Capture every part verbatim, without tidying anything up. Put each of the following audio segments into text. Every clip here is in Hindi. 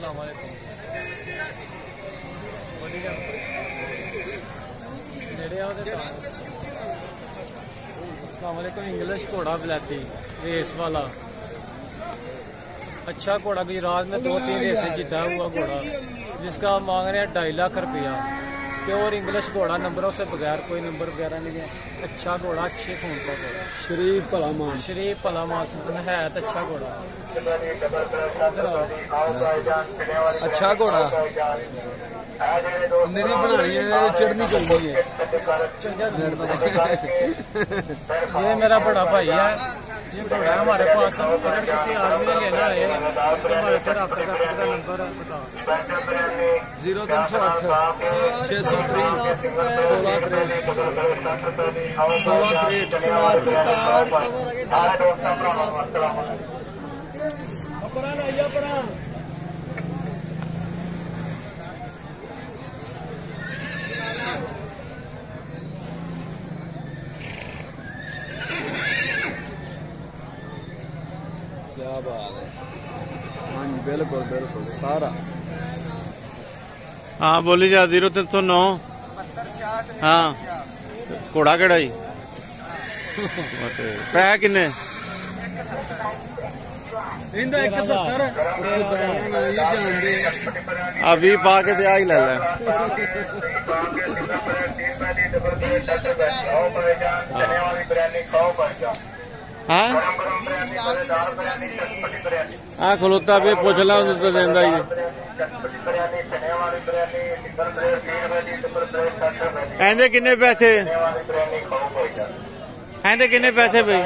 अस्सलाम वालेकुम। इंग्लिश घोड़ा बलैती रेस वाला अच्छा घोड़ा, गुजरात में दो तीन रेसें जीता हुआ घोड़ा, जिसका हम मांग रहे हैं ढाई लाख रुपया। प्योर इंग्लिश घोड़ा, नंबरों से बगैर, कोई नंबर वगैरह नहीं है। अच्छा घोड़ा, अच्छे खून का घोड़ा, शरीफ भला मांस, शरीफ भला मांस है तो अच्छा घोड़ा। अच्छा घोड़ा मेरी बनानी है, चढ़नी चाहिए। ये मेरा बड़ा भाई है, ये घोड़ा हमारे पास, अगर किसी आदमी ने लेना है तो हमारे से रब्ता कर सकता है। नंबर जीरो तीन सौ आठ छः सौ तीस सोलह तिरसठ सोलह तिरसठ। क्या बात है। हाँ जी बिल्कुल बिल्कुल सारा। हाँ बोली जा। जीरो तीन सौ नौ। हाँ घोड़ा केड़ा जी। पैसे किन्ने? अभी पा के दया ही ला। हाँ खलोता भी पूछ ला तो देंदा ही है। किन्ने पैसे है? किन्ने पैसे भाई?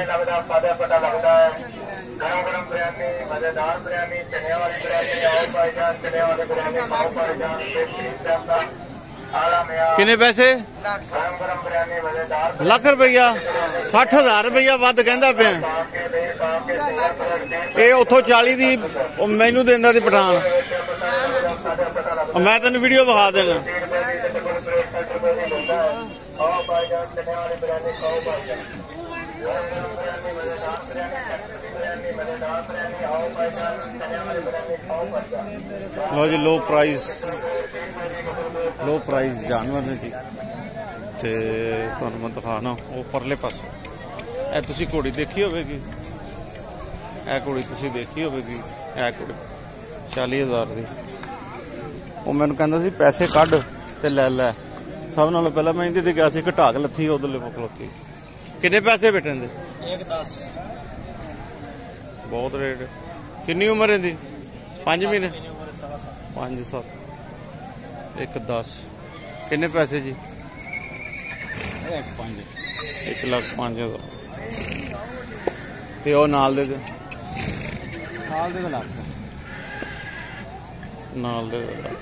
किन्ने पैसे? लख रुपया। साठ हजार रुपया वध कहता पे ये उतो चाली दी मैनू देंदा दी पठान। मैं तेन वीडियो विखा देना। लो जी लो प्राइस, लो प्राइस जानवर ने जी। तो तुहानू मैं दिखाना वो परले पास ए तुसी घोड़ी देखी होगी, ए घोड़ी तुसी देखी होगी, ए घोड़ी चाली हज़ार की। वो मैनू कहंदा सी पैसे कढ़ ते लै लै। सब नालों पहला मैं इहदे ते गया सी घटाक लत्थी उधरले खलोती। किन्ने पैसे बैठे इहदे? एक दस। बहुत रेट। किन्नी उम्र है इहदी? पांच महीने। पांच सत्त। एक दस। किन्ने पैसे जी? एक लाख पांच हजार। तो नाल दे दे नाल दे दे लाख नाल दे दे लाख।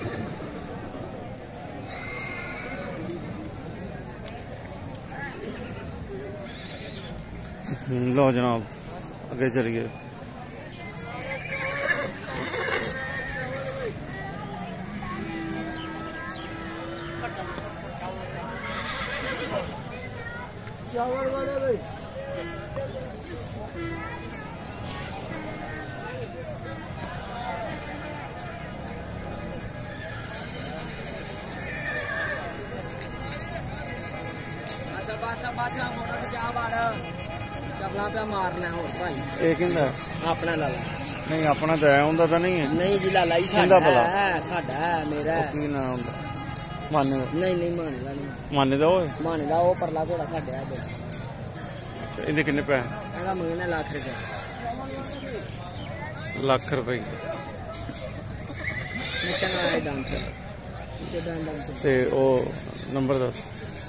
लो जनाब अगे चलिए। अपना लाला नहीं, अपना तो है तो नहीं है। नहीं जी लाला जी साडा है, साडा है मेरा की ना होंदा माने। नहीं नहीं माने दा नहीं, माने दा ओए माने दा। ओ परला घोड़ा साडा है। ਇਹਦੇ ਕਿੰਨੇ ਪੈਸੇ? ਇਹਦਾ ਮੰਗਣਾ ਲੱਖ ਰੁਪਏ। ਲੱਖ ਰੁਪਏ ਨਿਸ਼ਾਨਾ ਹੈ ਡਾਂਸਰ ਤੇ ਡਾਂਸਰ। ਤੇ ਉਹ ਨੰਬਰ ਦੱਸ।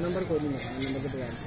ਨੰਬਰ ਕੋਈ ਨਹੀਂ, ਨੰਬਰ ਤੇ ਬਗੈਰ।